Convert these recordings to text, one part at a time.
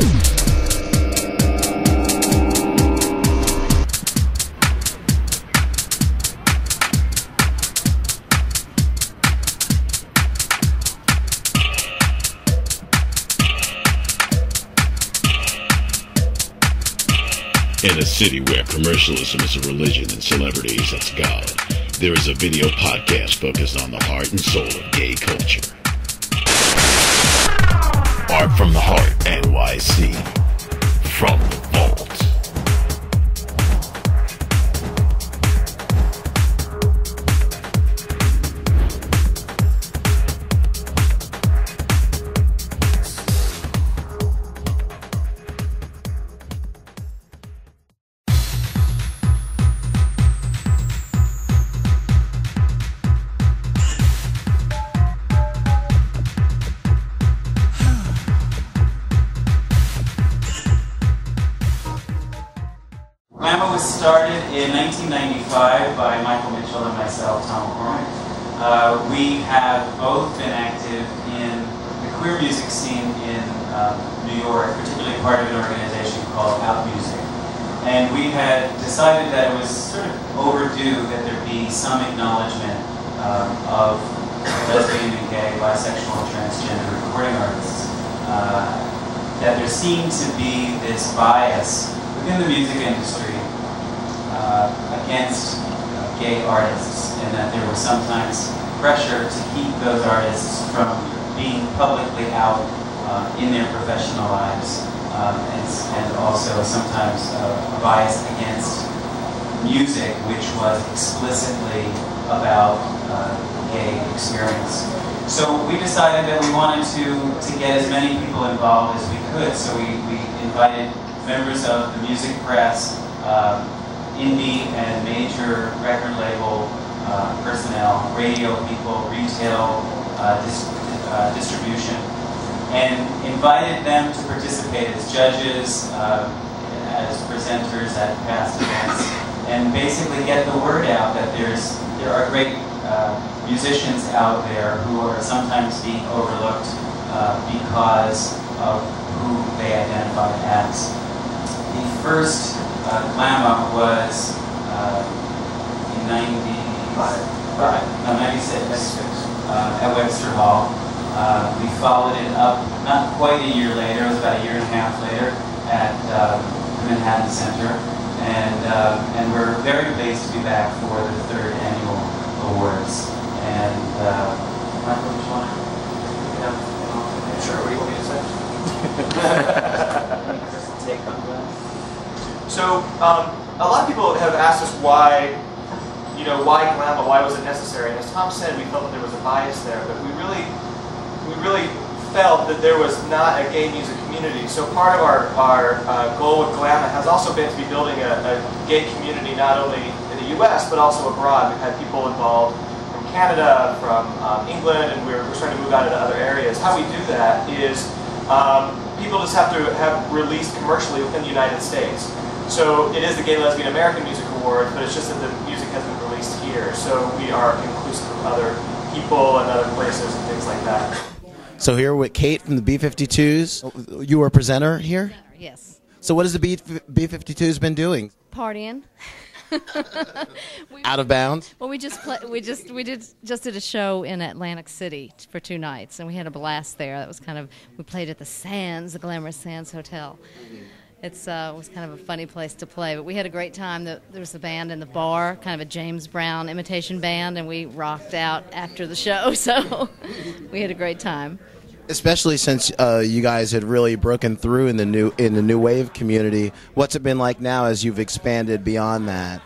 In a city where commercialism is a religion and celebrity is its god, there is a video podcast focused on the heart and soul of gay culture. Art From The Heart NYC. From the started in 1995 by Michael Mitchell and myself, Tom McCormack. We have both been active in the queer music scene in New York, particularly part of an organization called Out Music. And we had decided that it was sort of overdue that there be some acknowledgement of lesbian and gay, bisexual, and transgender recording artists. That there seemed to be this bias within the music industry against gay artists, and that there was sometimes pressure to keep those artists from being publicly out in their professional lives, and also sometimes a bias against music, which was explicitly about gay experience. So we decided that we wanted to get as many people involved as we could, so we invited members of the music press, indie and major record label personnel, radio people, retail, distribution, and invited them to participate as judges, as presenters at past events, and basically get the word out that there are great musicians out there who are sometimes being overlooked because of who they identify as. The first GLAMA was in 96 at Webster Hall. We followed it up not quite a year later, it was about a year and a half later at the Manhattan Center, and we're very pleased to be back for the third annual awards. And Michael, do you want to pick it up? Sure, what do you want me to say? Just take on that. So a lot of people have asked us why, you know, why GLAMA, why was it necessary? And as Tom said, we felt that there was a bias there, but we really felt that there was not a gay music community. So part of our goal with GLAMA has also been to be building a gay community, not only in the U.S. but also abroad. We've had people involved from Canada, from England, and we're starting to move out into other areas. How we do that is people just have to have released commercially within the United States. So it is the Gay Lesbian American Music Awards, but it's just that the music has been released here. So we are inclusive of other people and other places and things like that. So here with Kate from the B-52s. You were a presenter here? Yes. So what has the B-52s been doing? Partying. Out of bounds? Well, we just did a show in Atlantic City for 2 nights, and we had a blast there. That was kind of, we played at the Sands, the glamorous Sands Hotel. It's, it was kind of a funny place to play, but we had a great time. There was a band in the bar, kind of a James Brown imitation band, and we rocked out after the show, so we had a great time. Especially since you guys had really broken through in the new wave community, what's it been like now as you've expanded beyond that?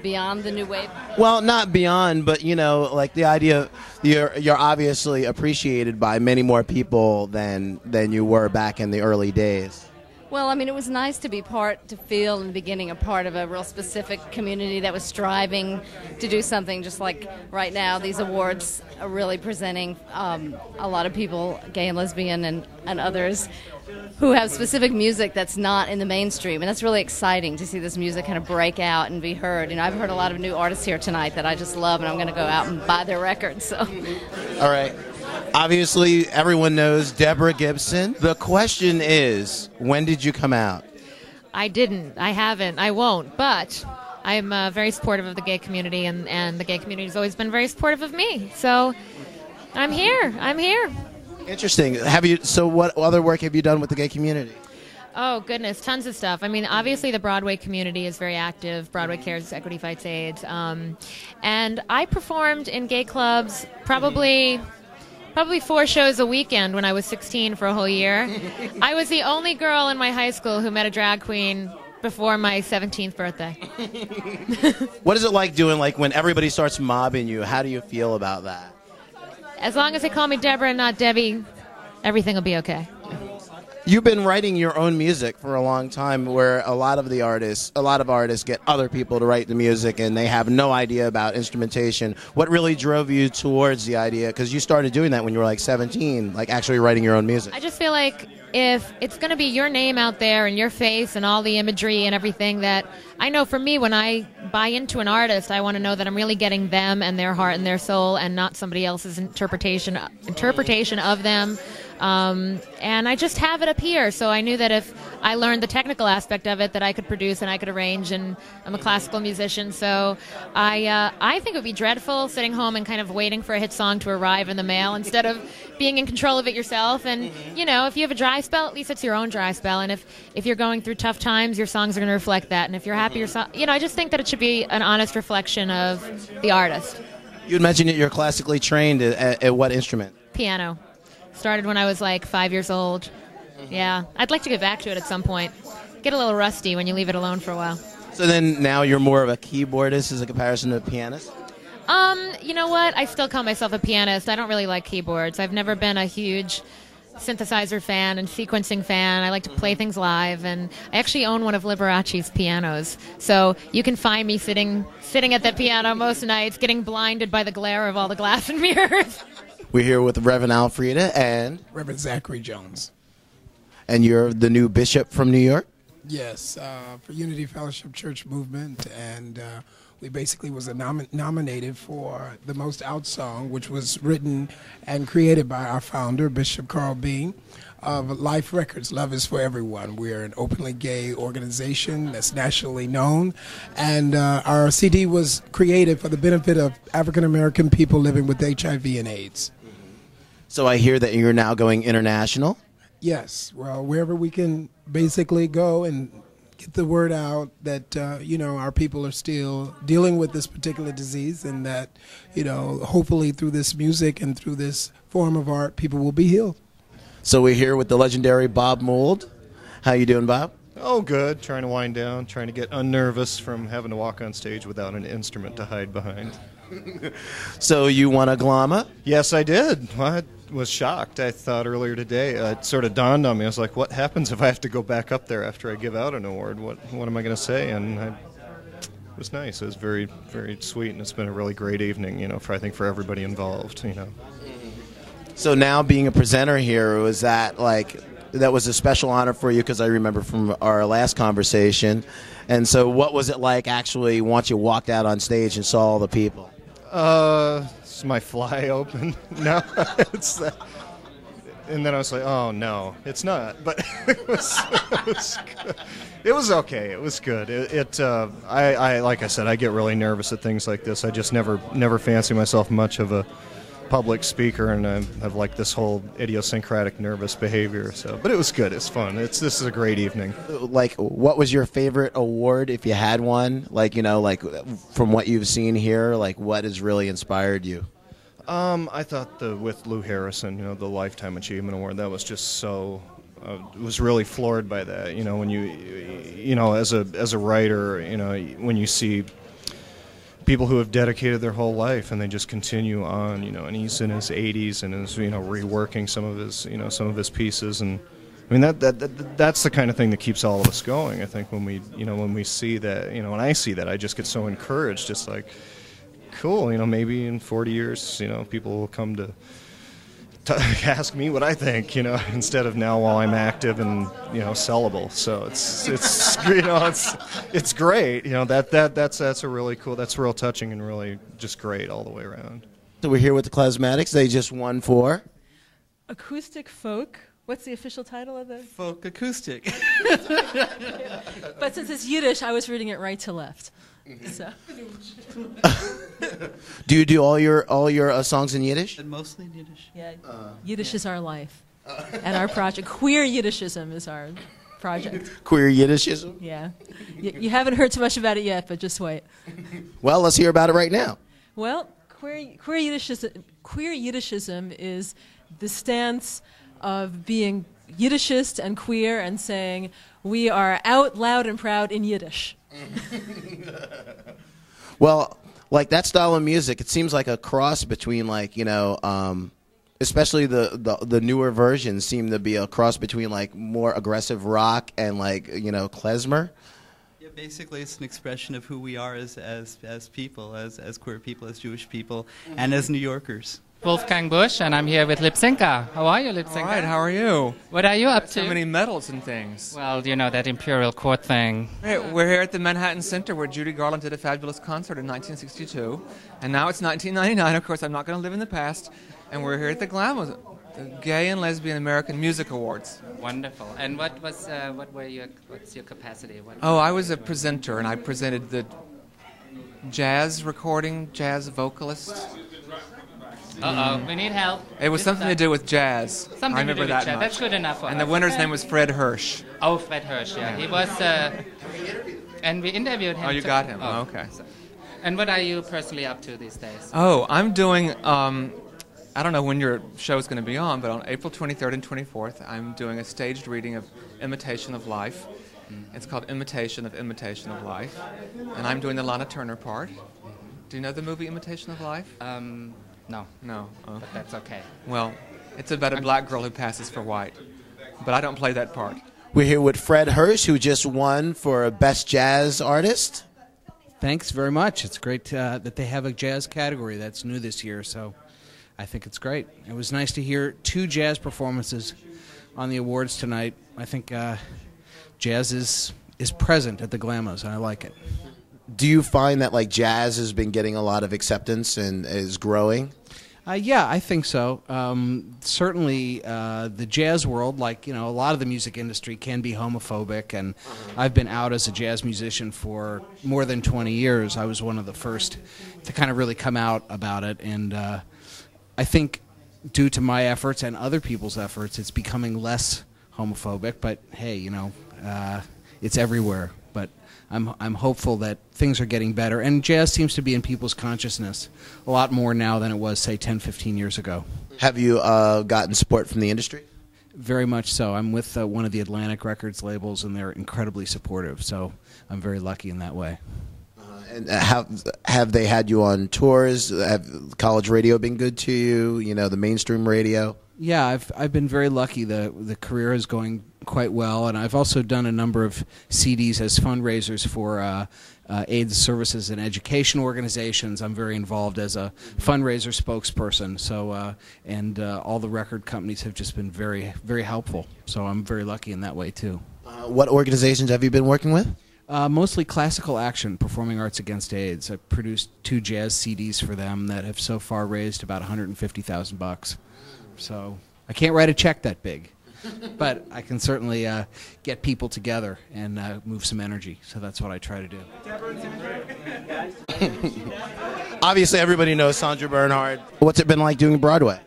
Beyond the new wave? Well, not beyond, but you know, like the idea you're obviously appreciated by many more people than you were back in the early days. Well, I mean, it was nice to feel in the beginning a part of a real specific community that was striving to do something, just like right now, these awards are really presenting a lot of people, gay and lesbian and others, who have specific music that's not in the mainstream. And that's really exciting to see this music kind of break out and be heard. You know, I've heard a lot of new artists here tonight that I just love, and I'm going to go out and buy their records. So. All right. Obviously, everyone knows Deborah Gibson. The question is, when did you come out? I didn't. I haven't. I won't. But I'm very supportive of the gay community, and the gay community has always been very supportive of me. So I'm here. I'm here. Interesting. Have you? So what other work have you done with the gay community? Oh, goodness. Tons of stuff. I mean, obviously, the Broadway community is very active. Broadway Cares, Equity Fights AIDS. And I performed in gay clubs probably 4 shows a weekend when I was 16 for a whole year. I was the only girl in my high school who met a drag queen before my 17th birthday. What is it like doing, like, when everybody starts mobbing you? How do you feel about that? As long as they call me Deborah and not Debbie, everything will be okay. You've been writing your own music for a long time, where a lot of artists get other people to write the music and they have no idea about instrumentation. What really drove you towards the idea? Because you started doing that when you were like 17, like actually writing your own music. I just feel like if it's going to be your name out there and your face and all the imagery and everything, that I know for me, when I buy into an artist, I want to know that I'm really getting them and their heart and their soul and not somebody else's interpretation of them. And I just have it up here, so I knew that if I learned the technical aspect of it, that I could produce and I could arrange, and I'm a classical musician, so I think it would be dreadful sitting home and kind of waiting for a hit song to arrive in the mail instead of being in control of it yourself. And, you know, if you have a dry spell, at least it's your own dry spell, and if you're going through tough times, your songs are going to reflect that, and if you're happy, your song, you know, I just think that it should be an honest reflection of the artist. You mentioned that you're classically trained at what instrument? Piano. Started when I was like 5 years old. Yeah, I'd like to get back to it at some point. Get a little rusty when you leave it alone for a while. So then now you're more of a keyboardist as a comparison to a pianist? You know what? I still call myself a pianist. I don't really like keyboards. I've never been a huge synthesizer fan and sequencing fan. I like to play things live, and I actually own one of Liberace's pianos. So you can find me sitting at that piano most nights, getting blinded by the glare of all the glass and mirrors. We're here with Reverend Alfreda and Reverend Zachary Jones. And you're the new bishop from New York? Yes, for Unity Fellowship Church Movement. And we basically was nominated for the Most Out song, which was written and created by our founder, Bishop Carl Bean, of Life Records, Love is for Everyone. We're an openly gay organization that's nationally known. And our CD was created for the benefit of African-American people living with HIV and AIDS. So I hear that you're now going international? Yes. Well, wherever we can basically go and get the word out that, you know, our people are still dealing with this particular disease, and that, you know, hopefully through this music and through this form of art, people will be healed. So we're here with the legendary Bob Mould. How you doing, Bob? Oh, good. Trying to wind down, trying to get unnervous from having to walk on stage without an instrument to hide behind. So you won a GLAMA? Yes, I did. I was shocked. I thought earlier today, it sort of dawned on me. I was like, what happens if I have to go back up there after I give out an award? What am I going to say? And it was nice. It was very, very sweet, and it's been a really great evening, you know, I think for everybody involved, you know. So now being a presenter here, was that like... That was a special honor for you, because I remember from our last conversation. And so what was it like actually once you walked out on stage and saw all the people? Is my fly open? No. And then I was like, oh, no, it's not. But it was okay. It was good. I like I said, I get really nervous at things like this. I just never fancy myself much of a public speaker, and I have like this whole idiosyncratic nervous behavior. So, but it was good. It's fun. This is a great evening. Like, what was your favorite award, if you had one? Like, you know, like from what you've seen here, like what has really inspired you? I thought with Lou Harrison, you know, the Lifetime Achievement Award. That was just so. Was really floored by that. You know, when you know, as a writer, you know, when you see people who have dedicated their whole life and they just continue on, you know, and he's in his 80s and is, you know, reworking some of his pieces, and I mean that's the kind of thing that keeps all of us going. I think when we see that, you know, when I see that, I just get so encouraged, just like, cool, you know, maybe in 40 years, you know, people will come to ask me what I think, you know, instead of now while I'm active and, you know, sellable. So it's you know, it's great, you know, that's a really cool, that's real touching and really just great all the way around. So we're here with the Klezmatics. They just won for acoustic folk. What's the official title of the? Folk acoustic. But since it's Yiddish, I was reading it right to left. So. Do you do all your songs in Yiddish? And mostly in Yiddish. Yeah, Yiddish is our life, and our project. Queer Yiddishism is our project. Queer Yiddishism. Yeah, you haven't heard too much about it yet, but just wait. Well, let's hear about it right now. Well, queer Yiddishism is the stance of being Yiddishist and queer and saying we are out loud and proud in Yiddish. Well, like that style of music, it seems like a cross between, like, you know, especially the newer versions seem to be a cross between like more aggressive rock and, like, you know, klezmer. Yeah, basically it's an expression of who we are as people, as queer people, as Jewish people, and as New Yorkers. Wolfgang Busch, and I'm here with Lypsinca. How are you, Lypsinca? All right, how are you? What are you up to? So many medals and things. Well, you know, that imperial court thing. Right, we're here at the Manhattan Center where Judy Garland did a fabulous concert in 1962. And now it's 1999. Of course, I'm not going to live in the past. And we're here at the GLAMA, the Gay and Lesbian American Music Awards. Wonderful. And what's your capacity? I was a presenter, and I presented the jazz recording, jazz vocalist. Uh-oh, we need help. It was something to do with jazz. I remember that much. That's good enough for us. And the winner's name was Fred Hirsch. Oh, Fred Hirsch, yeah. He was, and we interviewed him. Oh, you got him. Oh, okay. And what are you personally up to these days? Oh, I'm doing, I don't know when your show's going to be on, but on April 23rd and 24th, I'm doing a staged reading of Imitation of Life. It's called Imitation of Life. And I'm doing the Lana Turner part. Do you know the movie Imitation of Life? No. No. But that's okay. Well, it's about a black girl who passes for white. But I don't play that part. We're here with Fred Hirsch, who just won for Best Jazz Artist. Thanks very much. It's great that they have a jazz category. That's new this year, so I think it's great. It was nice to hear two jazz performances on the awards tonight. I think jazz is present at the GLAMAs, and I like it. Do you find that, like, jazz has been getting a lot of acceptance and is growing? Yeah, I think so. Certainly the jazz world, like, you know, a lot of the music industry can be homophobic, and I've been out as a jazz musician for more than 20 years. I was one of the first to kind of really come out about it, and I think due to my efforts and other people's efforts, it's becoming less homophobic, but hey, you know, it's everywhere. But I'm hopeful that things are getting better, and jazz seems to be in people's consciousness a lot more now than it was, say, 10, 15 years ago. Have you gotten support from the industry? Very much so. I'm with one of the Atlantic Records labels, and they're incredibly supportive, so I'm very lucky in that way. And have they had you on tours? Have college radio been good to you, you know, the mainstream radio? Yeah, I've been very lucky. The career is going quite well, and I've also done a number of CDs as fundraisers for AIDS services and education organizations. I'm very involved as a fundraiser spokesperson. So, and all the record companies have just been very, very helpful. So I'm very lucky in that way too. What organizations have you been working with? Mostly Classical Action, Performing Arts Against AIDS. I produced two jazz CDs for them that have so far raised about $150,000. So I can't write a check that big, but I can certainly get people together and move some energy. So that's what I try to do. Obviously, everybody knows Sandra Bernhard. What's it been like doing Broadway?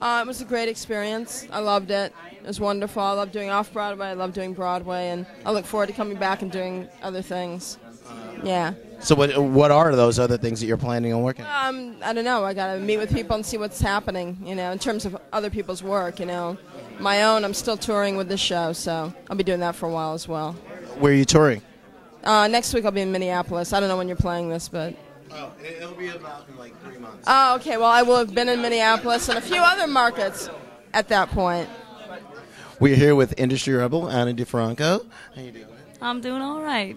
It was a great experience. I loved it. It was wonderful. I love doing off-Broadway. I love doing Broadway, and I look forward to coming back and doing other things. Yeah. So what are those other things that you're planning on working on? I don't know. I got to meet with people and see what's happening, you know, in terms of other people's work, you know. My own, I'm still touring with this show, so I'll be doing that for a while as well. Where are you touring? Next week I'll be in Minneapolis. I don't know when you're playing this, but... Oh, it'll be about in like 3 months. Oh, okay. Well, I will have been in Minneapolis and a few other markets at that point. We're here with industry rebel Anna DeFranco. How you doing? I'm doing all right.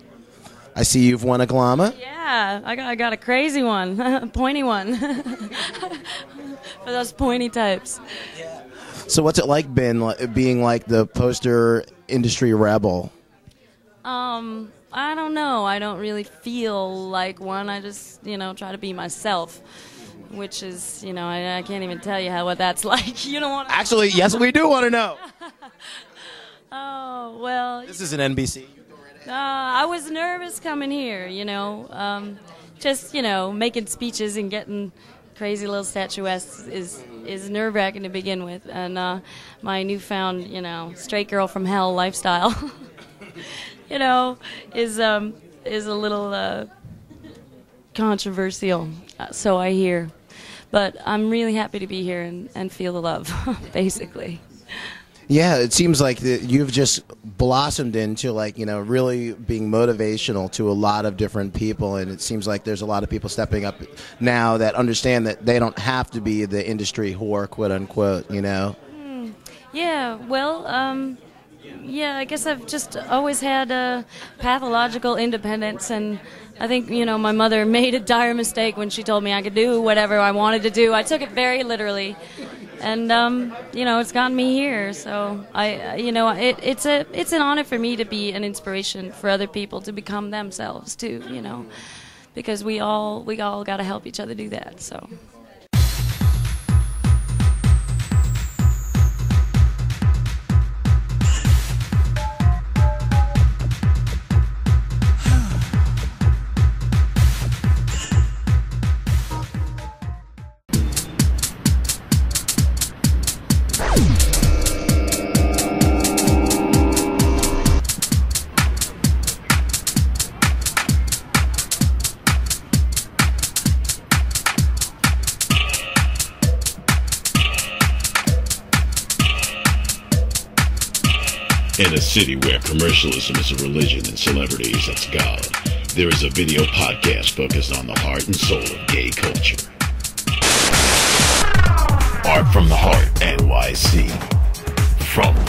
I see you've won a GLAMA. Yeah, I got a crazy one, a pointy one, for those pointy types. Yeah. So what's it like being like the poster industry rebel? I don't know. I don't really feel like one. I just, you know, try to be myself. which is, you know, I can't even tell you what that's like. You don't want to. Actually, yes, we do want to know. Oh, well. This is an NBC. I was nervous coming here, you know. Just, you know, making speeches and getting crazy little statuesques is nerve-wracking to begin with. And my newfound, you know, straight girl from hell lifestyle, you know, is a little controversial, so I hear. But I'm really happy to be here and feel the love, basically. Yeah, it seems like that you've just blossomed into, like, you know, really being motivational to a lot of different people, and it seems like there's a lot of people stepping up now that understand that they don't have to be the industry whore, quote unquote, you know. Yeah, well, yeah, I guess I've just always had a pathological independence, and I think, you know, my mother made a dire mistake when she told me I could do whatever I wanted to do. I took it very literally. And you know, it's gotten me here. So I, you know, it's an honor for me to be an inspiration for other people to become themselves too. You know, because we all got to help each other do that. So. City where commercialism is a religion and celebrity is its god, there is a video podcast focused on the heart and soul of gay culture. Art From The Heart NYC. From